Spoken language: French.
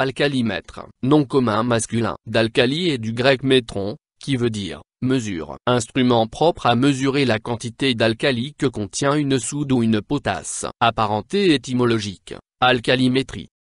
Alcalimètre, nom commun masculin, d'alcali et du grec métron, qui veut dire « mesure », instrument propre à mesurer la quantité d'alcali que contient une soude ou une potasse. Apparenté étymologique, alcalimétrie,